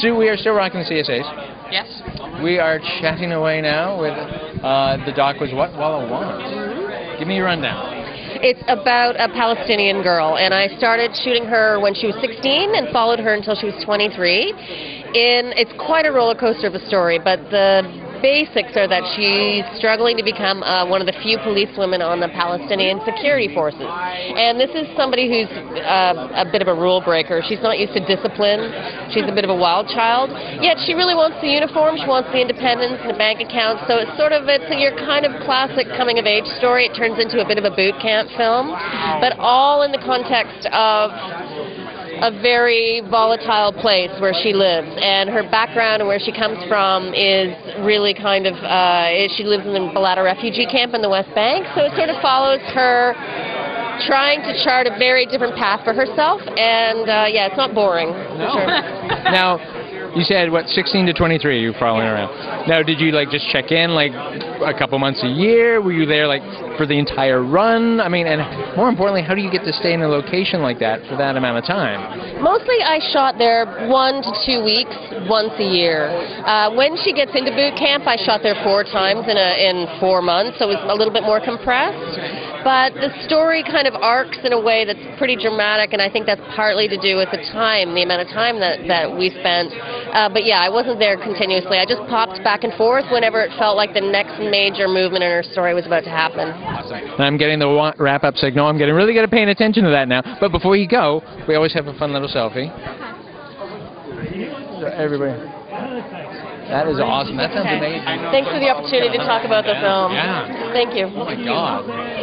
Sue, we are still rocking the CSAs. Yes. We are chatting away now with the doc was What Walaa Wants. Give me your rundown. It's about a Palestinian girl, and I started shooting her when she was 16 and followed her until she was 23. It's quite a roller coaster of a story, but the basics are that she's struggling to become one of the few policewomen on the Palestinian security forces. And this is somebody who's a bit of a rule breaker. She's not used to discipline. She's a bit of a wild child. Yet she really wants the uniform. She wants the independence and the bank account. So it's sort of your kind of classic coming-of-age story. It turns into a bit of a boot camp film, but all in the context of a very volatile place where she lives, and her background and where she comes from is really kind of, she lives in the Balata refugee camp in the West Bank, so it sort of follows her trying to chart a very different path for herself, and yeah, it's not boring. No. For sure. Now, you said, what, 16 to 23 you were following around. Now, did you, like, just check in, like, a couple months a year? Were you there, like, for the entire run? I mean, and more importantly, how do you get to stay in a location like that for that amount of time? Mostly I shot there 1 to 2 weeks, once a year. When she gets into boot camp, I shot there 4 times in 4 months, so it was a little bit more compressed. But the story kind of arcs in a way that's pretty dramatic, and I think that's partly to do with the time, the amount of time that we spent. But yeah, I wasn't there continuously. I just popped back and forth whenever it felt like the next major movement in her story was about to happen. Awesome. I'm getting the wrap-up signal. I'm getting really good at paying attention to that now. But before you go, we always have a fun little selfie. So everybody. That is awesome. That sounds amazing. Thanks for the opportunity to talk about the film. Yeah. Thank you. Oh my God.